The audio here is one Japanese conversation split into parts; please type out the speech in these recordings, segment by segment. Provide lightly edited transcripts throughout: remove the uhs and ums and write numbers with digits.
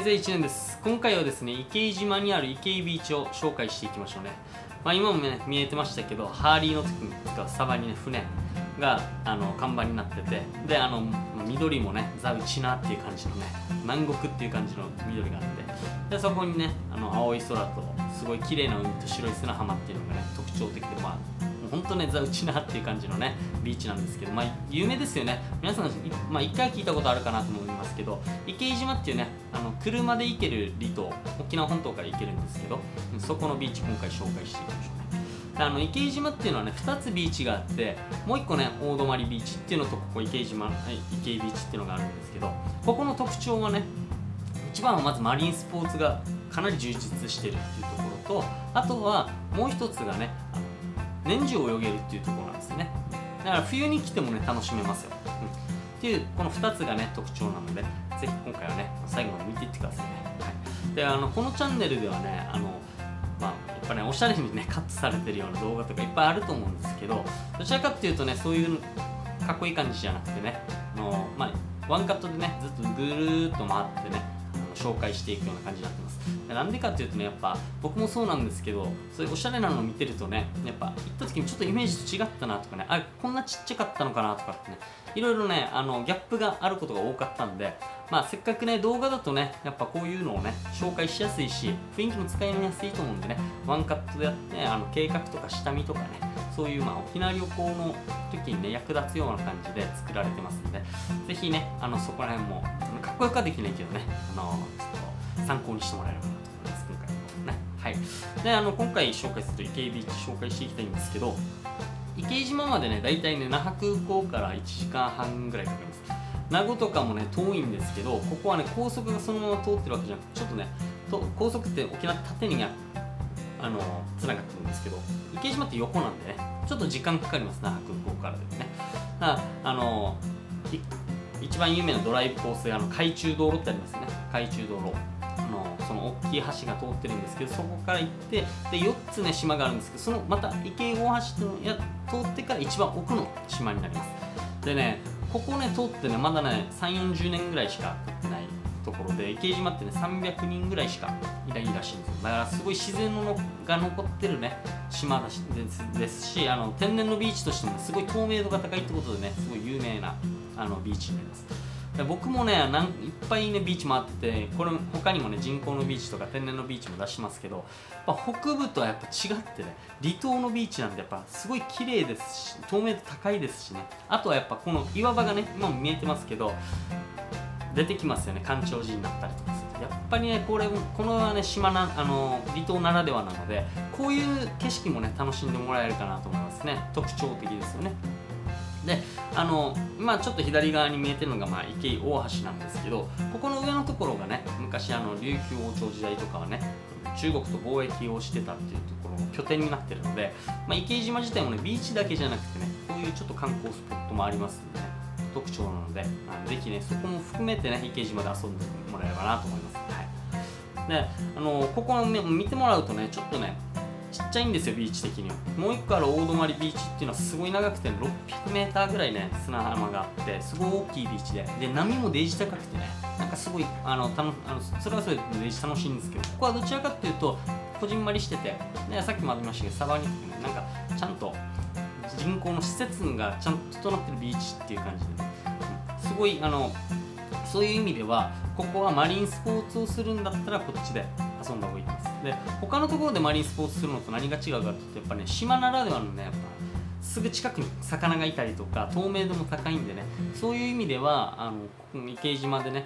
在1年です。今回はですね、池井島にある池井ビーチを紹介していきましょうね。まあ、今もね見えてましたけど、ハーリーの時に使うサバにね、船が看板になってて、で緑もね、ザ・ウチナっていう感じのね、南国っていう感じの緑があって、でそこにね青い空とすごい綺麗な海と白い砂浜っていうのがね特徴的で、まあほんとね、ザ・ウチナっていう感じのねビーチなんですけど、まあ有名ですよね。皆さん、まあ、1回聞いたことあるかなと思いますけど、池井島っていうね車で行ける離島、沖縄本島から行けるんですけど、そこのビーチ今回紹介していきましょうね。池井島っていうのはね、2つビーチがあって、もう1個ね大泊ビーチっていうのと、ここ池井ビーチっていうのがあるんですけど、ここの特徴はね、一番はまずマリンスポーツがかなり充実してるっていうところと、あとはもう一つがね年中泳げるっていうところなんですね。だから冬に来てもね楽しめますよ、っていうこの2つがね特徴なので、ぜひ今回はね最後まで見ていってくださいね。はい、でこのチャンネルではねまあやっぱねおしゃれにねカットされてるような動画とかいっぱいあると思うんですけど、どちらかっていうとね、そういうかっこいい感じじゃなくてね、まあワンカットでねずっとぐるーっと回ってね紹介していくような感じになってます。なんでかっていうとね、やっぱ僕もそうなんですけど、そういうおしゃれなのを見てるとね、やっぱ行った時にちょっとイメージと違ったなとかね、あ、こんなちっちゃかったのかなとかってね、いろいろねギャップがあることが多かったんで、まあせっかくね動画だとね、やっぱこういうのをね紹介しやすいし、雰囲気も使いやすいと思うんでね、ワンカットでやって、ね、計画とか下見とかね、そういうまあ沖縄旅行の時にね役立つような感じで作られてますんで、ぜひねそこら辺もかっこよくはできないけどね、ちょっと参考にしてもらえればなと思います、今回もね。はい、で今回紹介する池井ビーチ紹介していきたいんですけど、池井島までねだいたいね那覇空港から1時間半ぐらいかかります。名護とかもね遠いんですけど、ここはね高速がそのまま通ってるわけじゃなくて、ちょっとね高速って沖縄縦にねつながってるんですけど、池井島って横なんでねちょっと時間かかります、那覇空港からですね。だから一番有名なドライブコースで海中道路ってありますね。海中道路その大きい橋が通ってるんですけど、そこから行って、で4つね島があるんですけど、そのまた池井大橋の通ってから一番奥の島になります。でね、ここね通ってねまだね3040年ぐらいしか経ってないところで、池井島ってね300人ぐらいしかいないらしいんですよ。だからすごい自然のが残ってるね島ですし、天然のビーチとしてもすごい透明度が高いってことでね、すごい有名なビーチになります。僕もねいっぱいねビーチ回ってて、これ他にもね人工のビーチとか天然のビーチも出しますけど、まあ、北部とはやっぱ違ってね、離島のビーチなんでやっぱすごい綺麗ですし、透明度高いですしね、あとはやっぱこの岩場がね今も見えてますけど出てきますよね、干潮時になったりとかすると、やっぱりねこのね島な離島ならではなので、こういう景色もね楽しんでもらえるかなと思いますね。特徴的ですよね。で今ちょっと左側に見えてるのが、まあ、池井大橋なんですけど、ここの上のところがね昔琉球王朝時代とかはね中国と貿易をしてたっていうところの拠点になってるので、まあ、池井島自体もねビーチだけじゃなくてね、こういうちょっと観光スポットもありますんでね、特徴なので、ぜひねそこも含めてね池井島で遊んでもらえればなと思います。はい、でここを、ね、見てもらうとね、ちょっとねちっちゃいんですよ、ビーチ的には。もう一個ある大泊ビーチっていうのはすごい長くて 600m ぐらいね砂浜があって、すごい大きいビーチで、波もデージ高くてね、なんかすごいそれはそれでデージ楽しいんですけど、ここはどちらかっていうとこじんまりしてて、でさっきもありましたけど、サバになんかちゃんと人工の施設がちゃんと整ってるビーチっていう感じで、ね、すごいそういう意味ではここはマリンスポーツをするんだったらこっちで遊んだ方がいいです。で他のところでマリンスポーツするのと何が違うかっていうと、やっぱね島ならではのね、やっぱすぐ近くに魚がいたりとか透明度も高いんでね、そういう意味ではここ池井島でね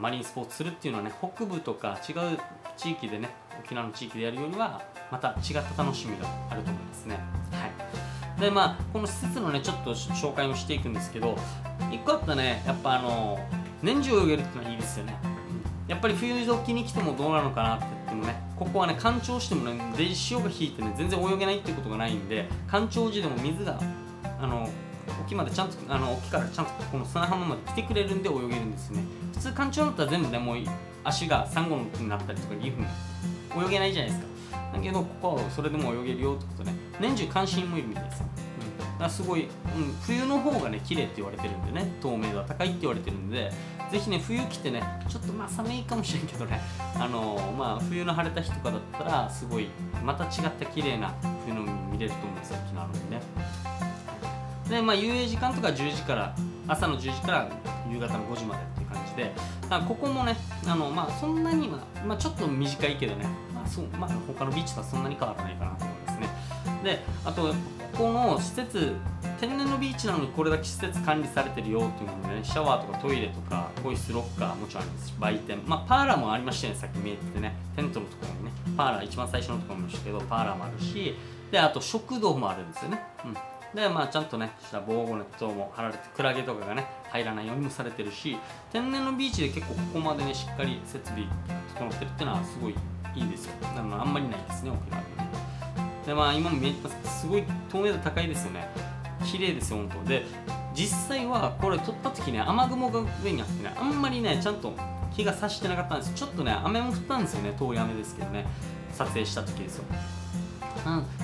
マリンスポーツするっていうのはね、北部とか違う地域でね沖縄の地域でやるよりはまた違った楽しみがあると思いますね。はい、でこの施設のねちょっと紹介もしていくんですけど、1個あったねやっぱ年中泳げるっていうのはいいですよね。やっぱり冬時に来てもどうなのかなって言ってもね、ここはね干潮してもね潮が引いてね全然泳げないっていうことがないんで、干潮時でも水が沖までちゃんと沖からちゃんとこの砂浜まで来てくれるんで泳げるんですよね。普通干潮だったら全部ねもう足がサンゴの木になったりとかリーフに泳げないじゃないですか。だけどここはそれでも泳げるよってことで、ね、年中関心もいるみたいですよ。だからすごい、冬の方がね綺麗って言われてるんでね、透明度が高いって言われてるんで、ぜひね、冬来てね、ちょっとまあ寒いかもしれんけどね、まあ冬の晴れた日とかだったら、すごいまた違った綺麗な冬の海見れると思うんですよ、沖縄の海ね。で、まあ遊泳時間とか10時から、朝の10時から夕方の5時までっていう感じで、ここもね、まあそんなに、まあちょっと短いけどね、まあそう、まあ他のビーチとはそんなに変わらないかなと思いますね。で、あと、ここの施設、天然のビーチなのにこれだけ施設管理されてるよっていうのでね、シャワーとかトイレとか更衣室ロッカーもちろんありますし、売店、まあパーラーもありましたね、さっき見えててね、テントのところにね、パーラー、一番最初のところもあるけど、パーラーもあるし、で、あと食堂もあるんですよね。で、まあちゃんとね、防護ネットも張られて、クラゲとかがね、入らないようにもされてるし、天然のビーチで結構ここまでね、しっかり設備整ってるっていうのはすごいいいですよ。なのであんまりないですね、沖縄でね。で、まあ今も見えてますけど、すごい透明度高いですよね。綺麗ですよ、本当で、実際はこれ撮った時ね、雨雲が上にあってね、あんまりねちゃんと日が差してなかったんですよ。ちょっとね雨も降ったんですよね、遠い雨ですけどね、撮影した時ですよ。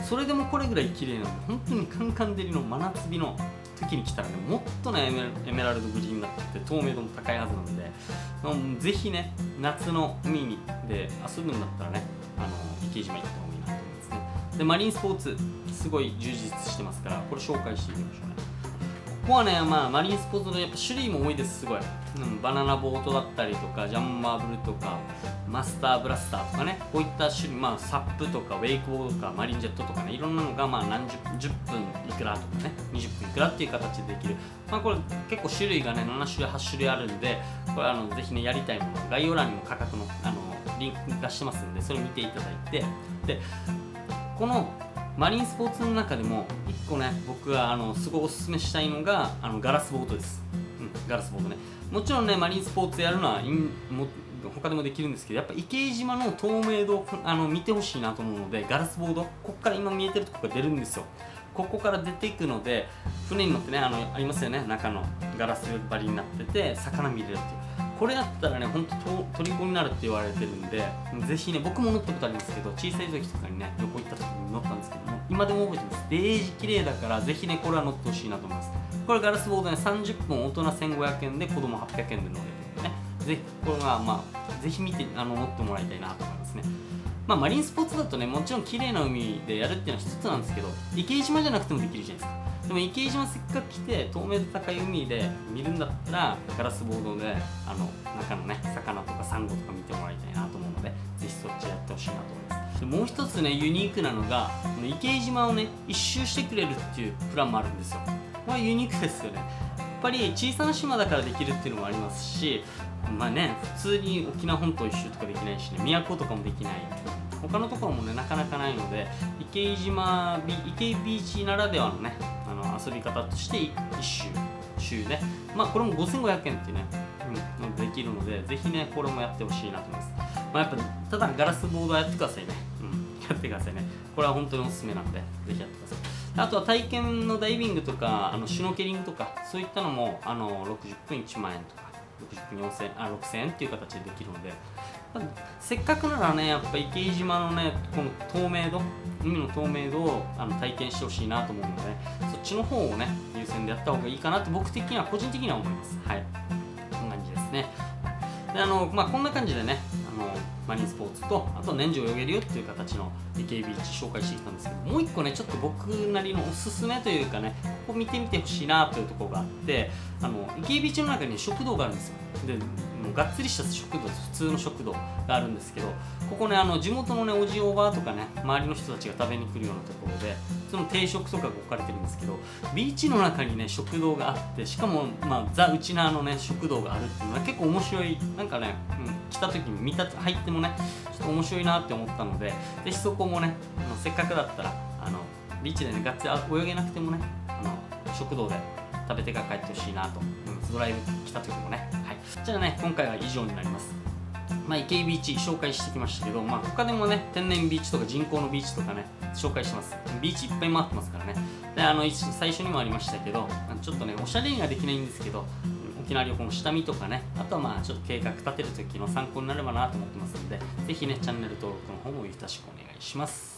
それでもこれぐらい綺麗なので、本当にカンカン照りの真夏日の時に来たらね、もっとねエメラルドグリーンになってて、透明度も高いはずなので、ぜひね夏の海にで遊ぶんだったらね、池島行った方がいいなと思いますね。で、マリンスポーツすごい充実してますから、これ紹介していきましょうね。ここはね、まあ、マリンスポーツのやっぱ種類も多いです、すごい、バナナボートだったりとか、ジャンマーブルとか、マスターブラスターとかね、こういった種類、まあ、サップとかウェイクボードとかマリンジェットとかね、いろんなのがまあ何十分いくらとかね、20分いくらっていう形でできる、まあ、これ結構種類がね7種類8種類あるんで、これぜひねやりたいもの、概要欄にも価格のリンク出してますんで、それ見ていただいて、でこのマリンスポーツの中でも1個ね、僕がすごいおすすめしたいのがガラスボートです、ガラスボートね。もちろんねマリンスポーツやるのは他でもできるんですけど、やっぱ池島の透明度を見てほしいなと思うので、ガラスボード、ここから今見えてるとこが出るんですよ。ここから出ていくので、船に乗ってね、ありますよね、中のガラス張りになってて魚見れるっていう、これだったらねほんと虜になるって言われてるんで、ぜひね、僕も乗ったことありますけど、小さい時とかにね旅行行った時に乗ったんですけども、今でも覚えてます。デージ綺麗だから、ぜひねこれは乗ってほしいなと思います。これガラスボードね、30分大人1500円で子供800円で乗れるんでね、ぜひこれはまあぜひ見て乗ってもらいたいなと思いますね。まあマリンスポーツだとね、もちろん綺麗な海でやるっていうのは一つなんですけど、池島じゃなくてもできるじゃないですか。でも池島せっかく来て透明度高い海で見るんだったら、ガラスボードで中のね魚とかサンゴとか見てもらいたいなと思うので、ぜひそっちやってほしいなと思います。でもう一つねユニークなのが、池島をね一周してくれるっていうプランもあるんですよ。これユニークですよね。やっぱり小さな島だからできるっていうのもありますし、まあね普通に沖縄本島一周とかできないしね、宮古とかもできない、他のところもねなかなかないので、池ビーチならではのね遊び方として1周ね、まあこれも5500円ってね、できるので、ぜひねこれもやってほしいなと思います。まあやっぱただガラスボードはやってくださいね、やってくださいね、これは本当におすすめなんで、ぜひやってください。あとは体験のダイビングとかシュノーケリングとか、そういったのも60分1万円とか60分6000円っていう形でできるので、せっかくならねやっぱ池島のねこの透明度、海の透明度を体験してほしいなと思うので、ね、そっちの方をね優先でやった方がいいかなって僕的には個人的には思います。はい、こんな感じですね。でまあ、こんな感じでねマリンスポーツと、あと年中泳げるよっていう形の池ビーチ紹介してきたんですけど、もう一個ねちょっと僕なりのおすすめというかね、ここ見てみてほしいなというところがあって、池ビーチの中に食堂があるんですよ。でもうがっつりした食堂、普通の食堂があるんですけど、ここね地元のねおじおばとかね周りの人たちが食べに来るようなところで、その定食とかが置かれてるんですけど、ビーチの中にね食堂があって、しかも、まあ、ザ・ウチナーのね食堂があるっていうのは結構面白い、なんかね、来た時に見た入ってもねちょっと面白いなって思ったので、ぜひそこもねせっかくだったらビーチでねがっつり泳げなくてもね食堂で食べてから帰ってほしいなと、ドライブ来た時もね、はい、じゃあね今回は以上になります。まあ、池ビーチ紹介してきましたけど、まあ、他でもね天然ビーチとか人工のビーチとかね紹介してます。ビーチいっぱい回ってますからね。で最初にもありましたけど、ちょっとねおしゃれにはできないんですけど、沖縄旅行の下見とかね、あとはまあちょっと計画立てる時の参考になればなと思ってますので、ぜひねチャンネル登録の方もよろしくお願いします。